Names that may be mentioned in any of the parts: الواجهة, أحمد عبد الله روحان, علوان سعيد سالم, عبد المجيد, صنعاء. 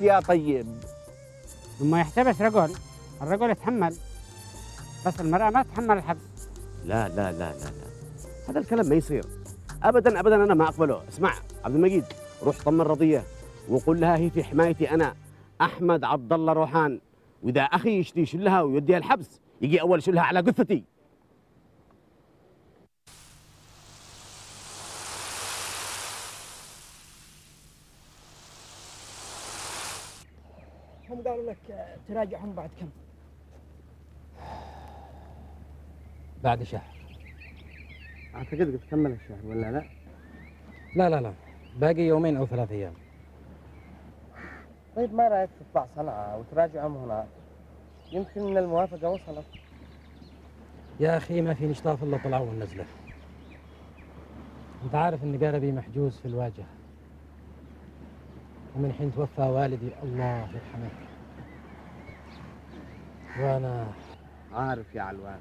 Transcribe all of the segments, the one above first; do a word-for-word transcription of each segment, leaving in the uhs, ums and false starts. يا طيب. وما يحتبس رجل، الرجل يتحمل، بس المرأة ما تتحمل الحبس. لا لا لا لا لا، هذا الكلام ما يصير أبدا أبدا، أنا ما أقبله. اسمع عبد المجيد، روح طمن رضية وقول لها هي في حمايتي، أنا أحمد عبد الله روحان، وإذا أخي يشتي يشلها ويوديها الحبس، يجي أول يشلها على قثتي. هم قالوا لك تراجعهم بعد كم؟ بعد شهر اعتقد. بتكمل الشهر ولا لا؟ لا لا لا، باقي يومين او ثلاث ايام. طيب ما رايك تطلع صنعاء وتراجعهم هناك؟ يمكن ان الموافقه وصلت. يا اخي ما في نشطاف الا طلعوا والنزله. انت عارف ان قاربي محجوز في الواجهه، ومن حين توفى والدي الله يرحمه، وانا عارف يا علوان،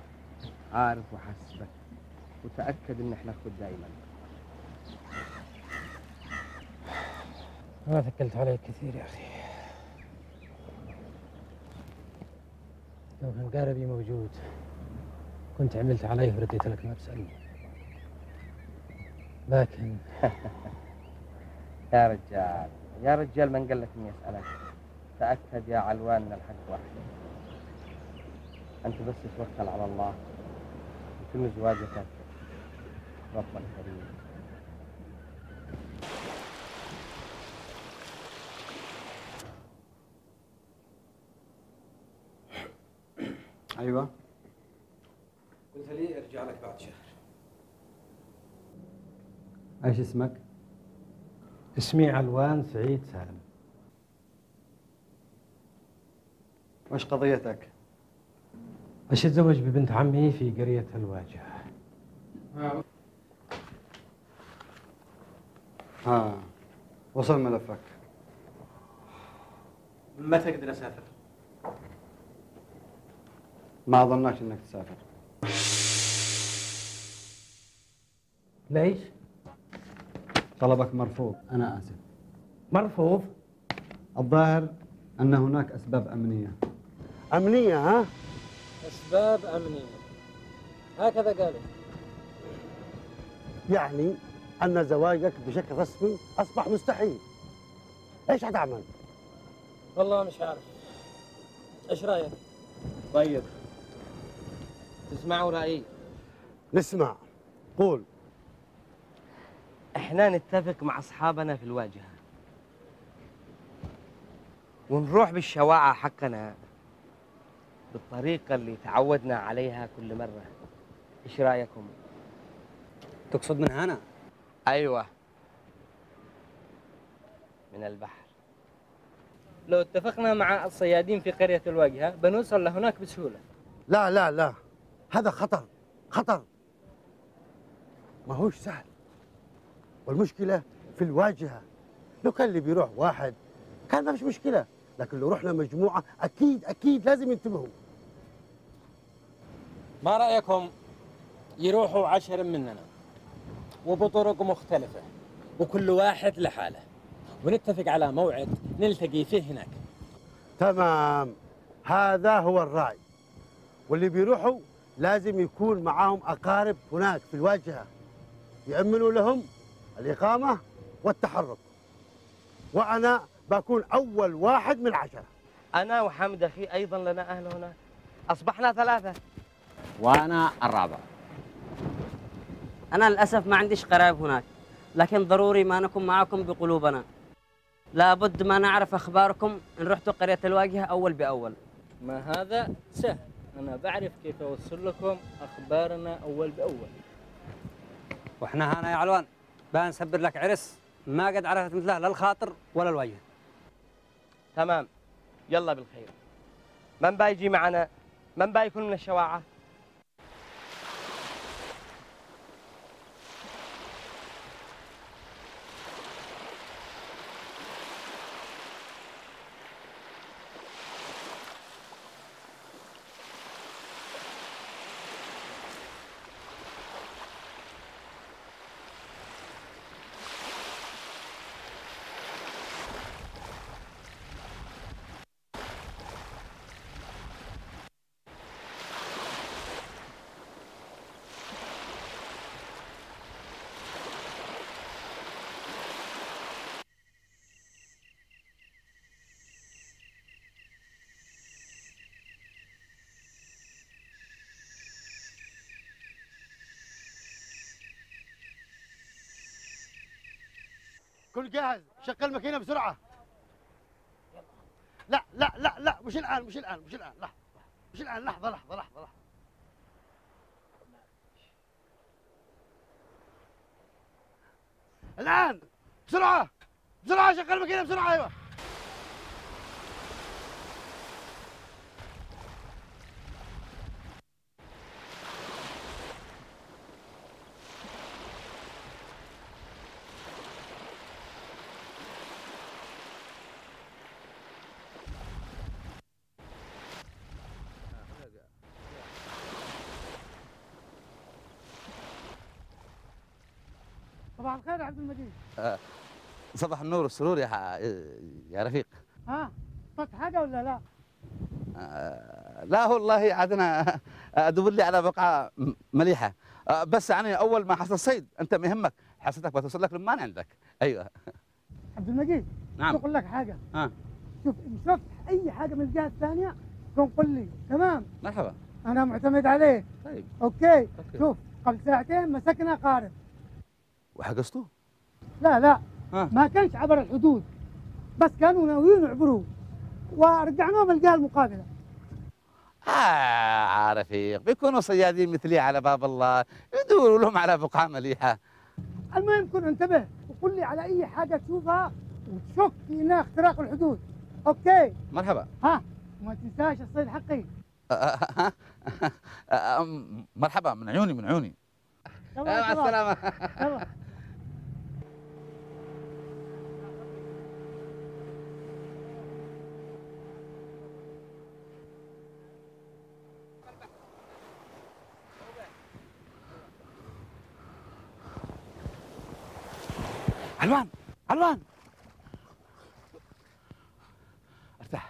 عارف وحسبك، وتأكد ان احنا ناخد دايما. انا ثقلت عليك كثير يا اخي. لو كان قاربي موجود كنت عملت عليه ورديت لك ما تسألني، لكن يا رجال يا رجال، من قال لك اني اسألك؟ تأكد يا علوان ان الحق واحد. انت بس توكل على الله وتم زواجك، ربنا كريم. ايوه، قلت لي ارجع لك بعد شهر. ايش اسمك؟ اسمي علوان سعيد سالم. وش قضيتك؟ أتزوج ببنت عمي في قرية الواجهة. ها آه. وصل ملفك. متى أقدر أسافر؟ ما ظنك إنك تسافر. ليش؟ طلبك مرفوض. أنا آسف. مرفوض؟ الظاهر أن هناك أسباب أمنية. أمنية ها؟ أسباب أمنية، هكذا قالوا. يعني أن زواجك بشكل رسمي أصبح مستحيل. إيش هتعمل؟ والله مش عارف. إيش رأيك؟ طيب تسمعوا رأيي؟ نسمع. قول. إحنا نتفق مع أصحابنا في الواجهة ونروح بالشواعة حقنا بالطريقة اللي تعودنا عليها كل مرة. إيش رأيكم؟ تقصد من هنا؟ أيوة، من البحر. لو اتفقنا مع الصيادين في قرية الواجهة بنوصل لهناك بسهولة. لا لا لا، هذا خطر خطر، ما هوش سهل. والمشكلة في الواجهة، لو كان اللي بيروح واحد كان ما فيش مشكلة، لكن لو رحنا مجموعة أكيد أكيد لازم ينتبهوا. ما رأيكم يروحوا عشر مننا وبطرق مختلفة وكل واحد لحاله، ونتفق على موعد نلتقي فيه هناك؟ تمام، هذا هو الرأي. واللي بيروحوا لازم يكون معاهم أقارب هناك في الواجهة يأمنوا لهم الإقامة والتحرك، وأنا بكون أول واحد من العشرة. أنا وحمد أخي أيضا لنا أهل هناك، أصبحنا ثلاثة. وأنا الرابع. أنا للأسف ما عنديش قرايب هناك، لكن ضروري ما نكون معكم بقلوبنا. لابد ما نعرف أخباركم إن رحتوا قرية الواجهة أول بأول. ما هذا سهل، أنا بعرف كيف أوصل لكم أخبارنا أول بأول. وإحنا هنا يا علوان بنسبر لك عرس ما قد عرفت مثله لا الخاطر ولا الوجه. تمام، يلا بالخير. من بايجي معنا؟ من بايكون من الشواعة؟ كل جاهز، شغل ماكينه بسرعه. لا لا لا لا مش الان مش الان مش الان لحظه مش الان لحظه لحظه لحظه لحظه الان بسرعه بسرعه شغل الماكينه بسرعه. ايوه صباح الخير يا عبد المجيد. آه صباح النور والسرور يا يا رفيق. ها صدت حاجه ولا لا؟ آه لا والله عادنا ادور لي على بقعه مليحه. آه بس يعني اول ما حصل صيد انت ما يهمك، حصتك بتوصل لك لما عندك. ايوه عبد المجيد. نعم بقول لك حاجه. اه شوف ان شفت اي حاجه من الجهه الثانيه قوم قل لي. تمام مرحبا انا معتمد عليك. طيب اوكي, أوكي. شوف قبل ساعتين مسكنا قارب وحجزته؟ لا لا آه. ما كانش عبر الحدود بس كانوا ناويين يعبروه ورجعناهم الجهه المقابله. اه رفيق بيكونوا صيادين مثلي على باب الله يدوروا لهم على بقعه مليحه. المهم كن انتبه وقل لي على اي حاجه تشوفها وتشك في انها اختراق الحدود. اوكي مرحبا. ها وما تنساش الصيد حقي. آه آه آه آه آه مرحبا من عيوني من عيوني. مع السلامه. علوان علوان ارتاح. لا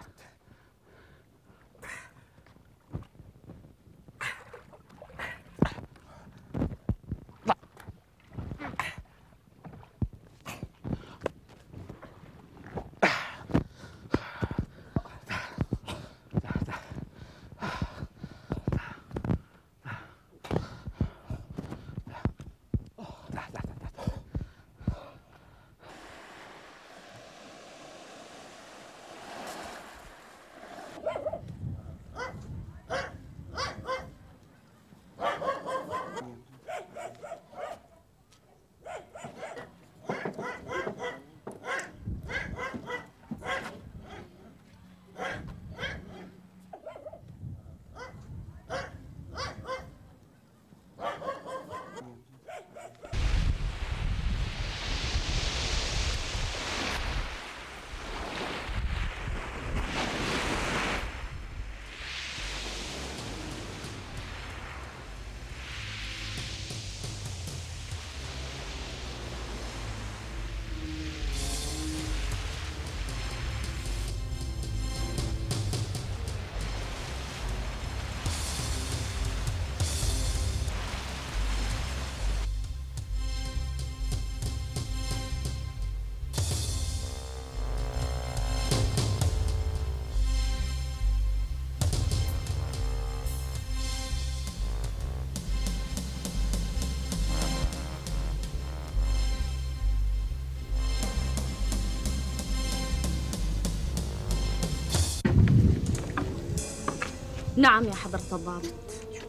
نعم يا حضرة الضابط،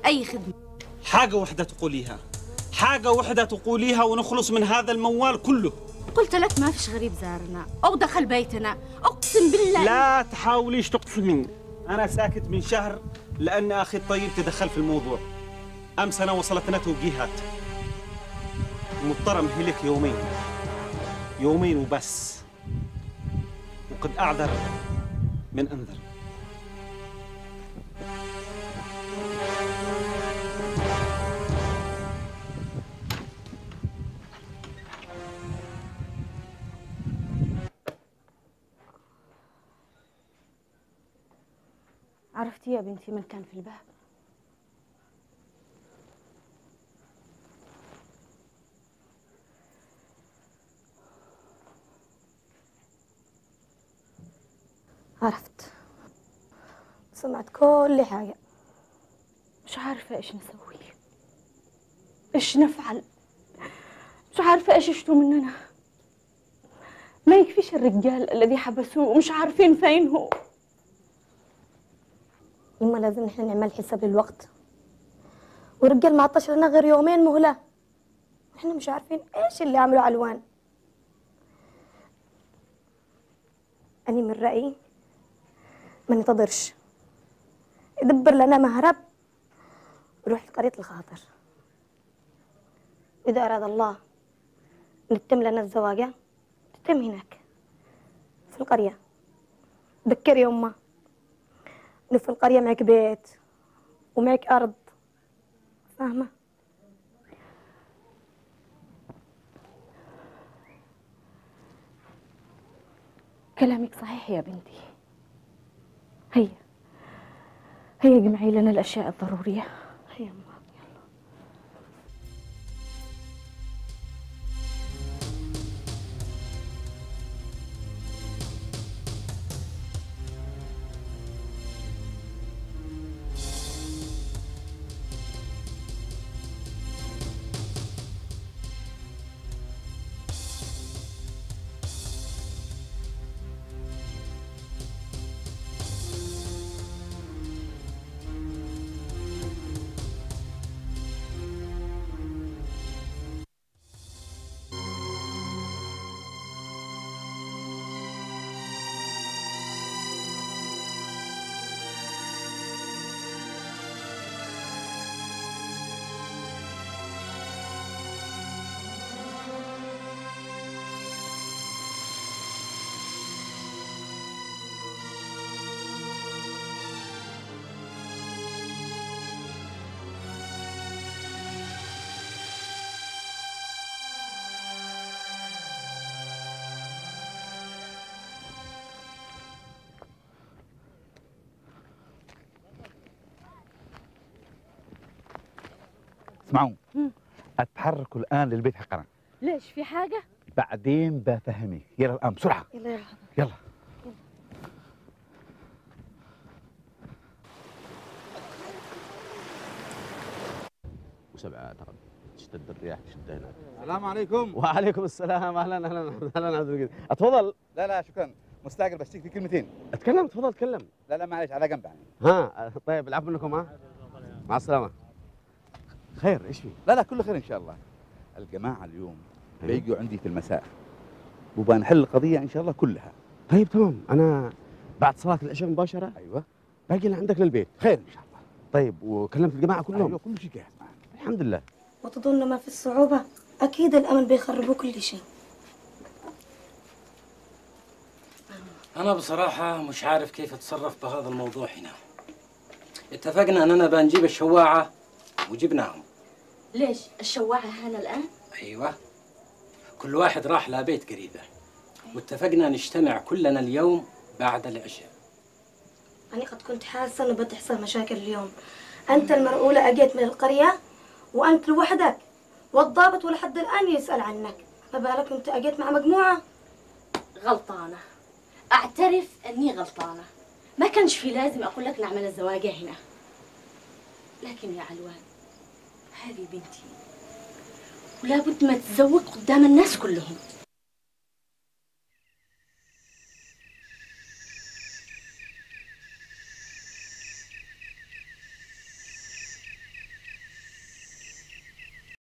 أي خدمة؟ حاجة وحدة تقوليها، حاجة وحدة تقوليها ونخلص من هذا الموال كله. قلت لك ما فيش غريب زارنا أو دخل بيتنا، أقسم بالله. لا تحاوليش تقسمين، أنا ساكت من شهر لأن أخي الطيب تدخل في الموضوع. أمس أنا وصلتنا توجيهات مضطر أمهلك يومين، يومين وبس، وقد أعذر من أنذر. عرفتي يا بنتي من كان في الباب؟ عرفت، سمعت كل حاجة، مش عارفة ايش نسوي، ايش نفعل، مش عارفة ايش يشتوا مننا. ما يكفيش الرجال الذي حبسوه ومش عارفين فين هو. يما لازم نحن نعمل حساب للوقت، والرجال ما عطاش لنا غير يومين مهله، نحن مش عارفين ايش اللي عملوا علوان. أنا من رأيي ما ننتظرش، يدبر لنا مهرب وروح لقرية الخاطر، وإذا أراد الله نتم لنا الزواجة تتم هناك في القرية. بكر يا أمه، في القرية معك بيت ومعك أرض، فاهمة؟ كلامك صحيح يا بنتي. هيا هيا جمعي لنا الأشياء الضرورية. هيا أمي. اسمعوا، اتحركوا الان للبيت حقنا. ليش؟ في حاجه؟ بعدين بفهمك، يلا الان بسرعه. يلا يا حضرتك، يلا. وسبعه تقريبا تشتد الرياح تشد هناك. السلام عليكم. وعليكم السلام. اهلا اهلا اهلا عبد المجيد، اتفضل. لا لا شكرا، مستعجل بشتكي كلمتين. اتكلم اتفضل اتكلم. لا لا معلش، على جنب يعني. ها طيب، العفو منكم. ها مع السلامه. خير؟ ايش في؟ لا لا كله خير ان شاء الله. الجماعه اليوم بيجوا عندي في المساء وبنحل القضيه ان شاء الله كلها. طيب تمام، انا بعد صلاه العشاء مباشره. ايوه باجي لعندك للبيت. خير ان شاء الله. طيب وكلمت الجماعه كلهم؟ ايوه كل شيء جاهز معنا الحمد لله. وتظن ما في الصعوبه، اكيد الامل بيخربوا كل شيء. انا بصراحه مش عارف كيف اتصرف بهذا الموضوع. هنا اتفقنا اننا بنجيب الشواعه وجبناهم. ليش؟ الشواعة هنا الآن؟ أيوة، كل واحد راح لبيت قريبة. أيوة. واتفقنا نجتمع كلنا اليوم بعد العشاء. أنا قد كنت حاسة إنه بتحصل مشاكل اليوم. أنت المرؤولة أجيت من القرية وأنت لوحدك، والضابط ولحد الآن يسأل عنك، ما بالك أنت أجيت مع مجموعة؟ غلطانة، أعترف إني غلطانة، ما كانش في لازم أقول لك نعمل الزواجة هنا. لكن يا علوان، هذه بنتي ولا بد ما تتزوج قدام الناس كلهم.